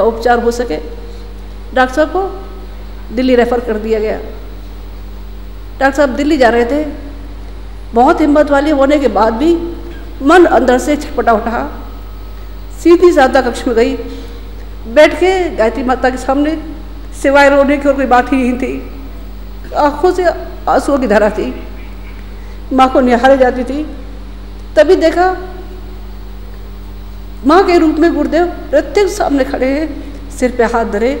का उपचार हो सके। डॉक्टर साहब को दिल्ली रेफ़र कर दिया गया। डॉक्टर साहब दिल्ली जा रहे थे। बहुत हिम्मत वाले होने के बाद भी मन अंदर से छटपटा उठा। सीधी सादा कक्ष में गई, बैठ के गायत्री माता के सामने सिवाय रोने की और कोई बात ही नहीं थी। आँखों से आंसुओं की धारा थी। माँ को निहारे जाती थी। तभी देखा माँ के रूप में गुरुदेव प्रत्येक सामने खड़े हैं, सिर पे हाथ धरे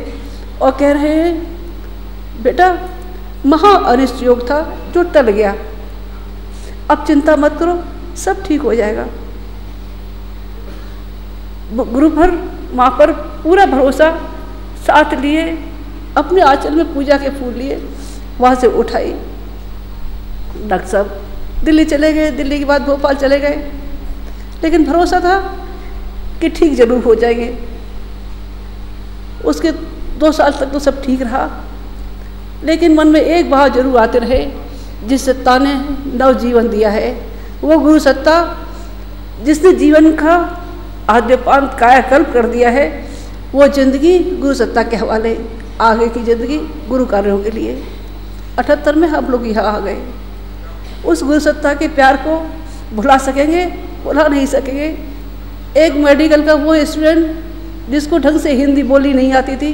और कह रहे हैं, बेटा महा अनिष्ट योग था जो टल गया, अब चिंता मत करो, सब ठीक हो जाएगा। गुरु पर माँ पर पूरा भरोसा साथ लिए, अपने आंचल में पूजा के फूल लिए वहाँ से उठाई। डॉक्टर साहब दिल्ली चले गए, दिल्ली के बाद भोपाल चले गए, लेकिन भरोसा था कि ठीक जरूर हो जाएंगे। उसके 2 साल तक तो सब ठीक रहा, लेकिन मन में एक भाव जरूर आते रहे, जिस सत्ता ने नव जीवन दिया है, वो गुरु सत्ता जिसने जीवन का आद्यपान कायाकल्प कर दिया है, वो जिंदगी गुरु सत्ता के हवाले, आगे की जिंदगी गुरु कार्यों के लिए। 78 में हम लोग यहाँ आ गए। उस गुरु सत्ता के प्यार को भुला सकेंगे? भुला नहीं सकेंगे। एक मेडिकल का वो स्टूडेंट जिसको ढंग से हिंदी बोली नहीं आती थी,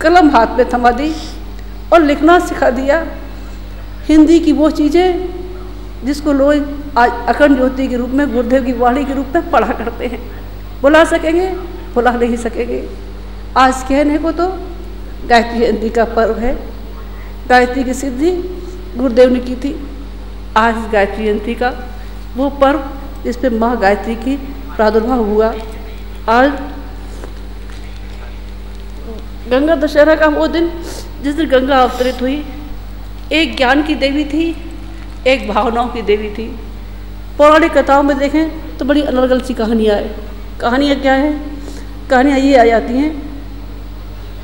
कलम हाथ में थमा दी और लिखना सिखा दिया। हिंदी की वो चीज़ें जिसको लोग आज अखंड ज्योति के रूप में, गुरुदेव की वाणी के रूप में पढ़ा करते हैं। बुला सकेंगे? बुला नहीं सकेंगे। आज कहने को तो गायत्री जयंती का पर्व है, गायत्री की सिद्धि गुरुदेव ने की थी। आज गायत्री जयंती का वो पर्व जिस पर माँ गायत्री की प्रादुर्भाव हुआ। आज गंगा दशहरा का वो दिन जिस दिन गंगा अवतरित हुई। एक ज्ञान की देवी थी, एक भावनाओं की देवी थी। पौराणिक कथाओं में देखें तो बड़ी अलग अलग सी कहानियाँ हैं। कहानियाँ क्या है? कहानियाँ ये आ जाती हैं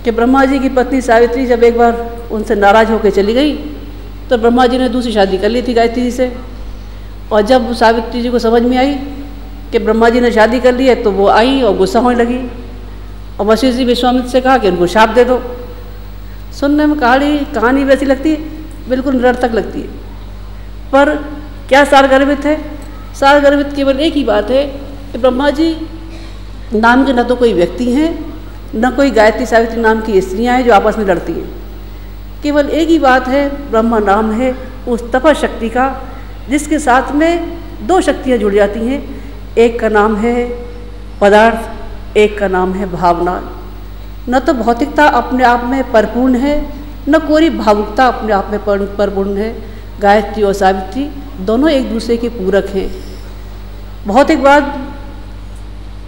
कि ब्रह्मा जी की पत्नी सावित्री जब एक बार उनसे नाराज़ होकर चली गई, तो ब्रह्मा जी ने दूसरी शादी कर ली थी गायत्री जी से। और जब सावित्री जी को समझ में आई कि ब्रह्मा जी ने शादी कर ली है, तो वो आई और गुस्सा होने लगी। और वशिष्ठ जी विश्वामित्र से कहा कि उनको शाप दे दो। सुनने में कहानी वैसी लगती है, बिल्कुल निरर्थक लगती है, पर क्या सारगर्भित है? सारगर्भित केवल एक ही बात है कि ब्रह्मा जी नाम के न तो कोई व्यक्ति हैं, न कोई गायत्री सावित्री नाम की स्त्रियाँ हैं जो आपस में लड़ती हैं। केवल एक ही बात है, ब्रह्मा नाम है उस तपा शक्ति का, जिसके साथ में 2 शक्तियाँ जुड़ जाती हैं। एक का नाम है पदार्थ, एक का नाम है भावना। न तो भौतिकता अपने आप में परिपूर्ण है, न कोई भावुकता अपने आप में परिपूर्ण है। गायत्री और सावित्री दोनों एक दूसरे के पूरक हैं। भौतिकवाद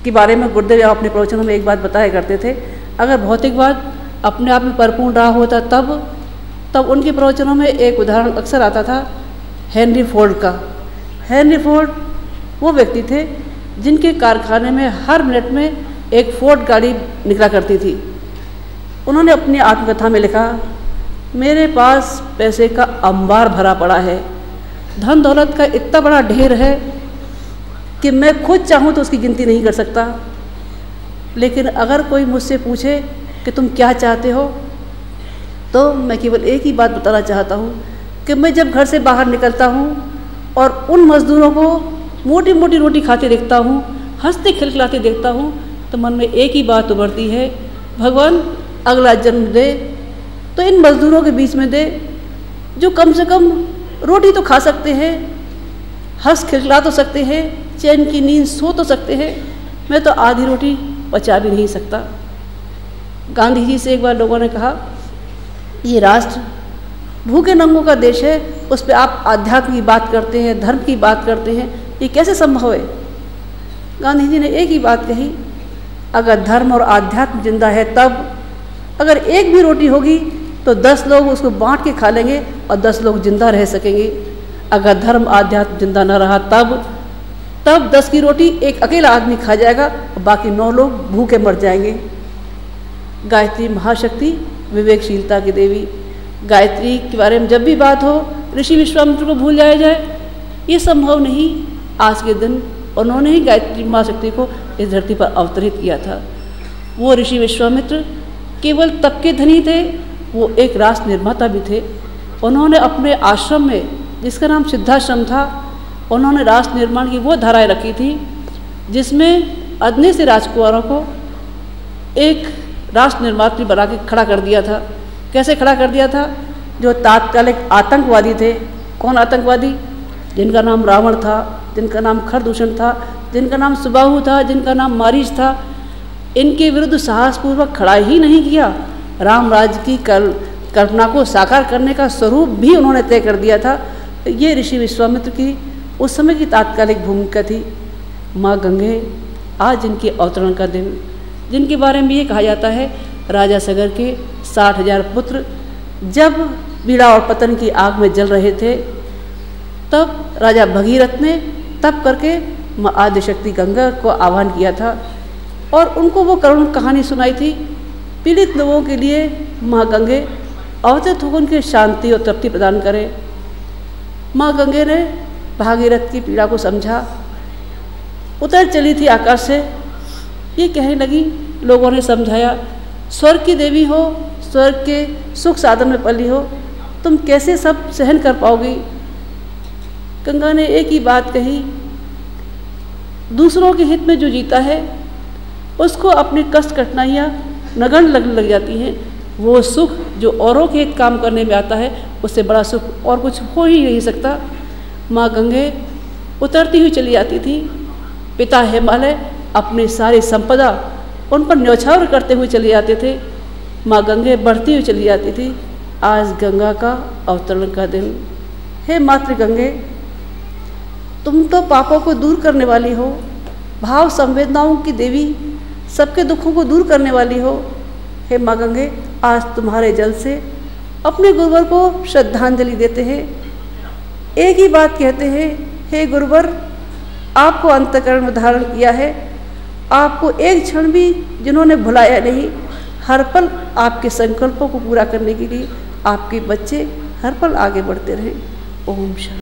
के बारे में गुरुदेव अपने प्रवचनों में एक बात बताया करते थे, अगर भौतिकवाद अपने आप में परिपूर्ण रहा होता तब उनके प्रवचनों में एक उदाहरण अक्सर आता था, हेनरी फोर्ड का। हेनरी फोर्ड वो व्यक्ति थे जिनके कारखाने में हर मिनट में एक फोर्ड गाड़ी निकला करती थी। उन्होंने अपनी आत्मकथा में लिखा, मेरे पास पैसे का अंबार भरा पड़ा है, धन दौलत का इतना बड़ा ढेर है कि मैं खुद चाहूँ तो उसकी गिनती नहीं कर सकता। लेकिन अगर कोई मुझसे पूछे कि तुम क्या चाहते हो, तो मैं केवल एक ही बात बताना चाहता हूँ कि मैं जब घर से बाहर निकलता हूँ और उन मज़दूरों को मोटी मोटी रोटी खाते देखता हूँ, हंसते खिलखिलाते देखता हूँ, तो मन में एक ही बात उभरती है, भगवान अगला जन्म दे तो इन मज़दूरों के बीच में दे, जो कम से कम रोटी तो खा सकते हैं, हंस खिलखिला तो सकते हैं, चैन की नींद सो तो सकते हैं। मैं तो आधी रोटी पचा भी नहीं सकता। गांधी जी से एक बार लोगों ने कहा, ये राष्ट्र भूखे नंगों का देश है, उस पर आप आध्यात्म की बात करते हैं, धर्म की बात करते हैं, ये कैसे संभव है? गांधी जी ने एक ही बात कही, अगर धर्म और आध्यात्म जिंदा है तब, अगर एक भी रोटी होगी तो 10 लोग उसको बांट के खा लेंगे और 10 लोग जिंदा रह सकेंगे। अगर धर्म आध्यात्म जिंदा न रहा तब 10 की रोटी एक अकेला आदमी खा जाएगा और बाकी 9 लोग भूखे मर जाएंगे। गायत्री महाशक्ति, विवेकशीलता की देवी। गायत्री के बारे में जब भी बात हो, ऋषि विश्वामित्र को भूल जाया जाए, ये संभव नहीं। आज के दिन उन्होंने ही गायत्री महाशक्ति को इस धरती पर अवतरित किया था। वो ऋषि विश्वामित्र केवल तप के धनी थे, वो एक रास निर्माता भी थे। उन्होंने अपने आश्रम में, जिसका नाम सिद्धाश्रम था, उन्होंने रास निर्माण की वो धाराएं रखी थी जिसमें अदने से राजकुमारों को एक रास निर्मात्री बना के खड़ा कर दिया था। कैसे खड़ा कर दिया था? जो तात्कालिक आतंकवादी थे। कौन आतंकवादी? जिनका नाम रावण था, जिनका नाम खरदूषण था, जिनका नाम सुबाहु था, जिनका नाम मारीच था। इनके विरुद्ध साहसपूर्वक खड़ा ही नहीं किया, रामराज की कल्पना को साकार करने का स्वरूप भी उन्होंने तय कर दिया था। ये ऋषि विश्वामित्र की उस समय की तात्कालिक भूमिका थी। माँ गंगे, आज इनके अवतरण का दिन, जिनके बारे में ये कहा जाता है राजा सगर के 60,000 पुत्र जब बीड़ा और पतन की आग में जल रहे थे, तब राजा भगीरथ ने तप करके माँ आदिशक्ति गंगा को आह्वान किया था और उनको वो करुण कहानी सुनाई थी। पीड़ित लोगों के लिए माँ गंगे अवतरित होकर उनकी शांति और तृप्ति प्रदान करें। माँ गंगे ने भागीरथ की पीड़ा को समझा, उतर चली थी आकाश से, ये कहने लगी। लोगों ने समझाया, स्वर्ग की देवी हो, स्वर्ग के सुख साधन में पली हो, तुम कैसे सब सहन कर पाओगी? गंगा ने एक ही बात कही, दूसरों के हित में जो जीता है उसको अपनी कष्ट कठिनाइयाँ नगण्य लगने लग जाती हैं। वो सुख जो औरों के हित काम करने में आता है, उससे बड़ा सुख और कुछ हो ही नहीं सकता। माँ गंगे उतरती हुई चली जाती थी। पिता हिमालय अपनी सारी संपदा उन पर न्यौछावर करते हुए चले जाते थे। माँ गंगे बढ़ती हुई चली जाती थी। आज गंगा का अवतरण का दिन है। मातृ गंगे, तुम तो पापों को दूर करने वाली हो, भाव संवेदनाओं की देवी, सबके दुखों को दूर करने वाली हो। हे माँ गंगे, आज तुम्हारे जल से अपने गुरुवर को श्रद्धांजलि देते हैं। एक ही बात कहते हैं, हे गुरुवर, आपको अंतःकरण में धारण किया है, आपको एक क्षण भी जिन्होंने भुलाया नहीं, हर पल आपके संकल्पों को पूरा करने के लिए आपके बच्चे हर पल आगे बढ़ते रहें। ओम शांति।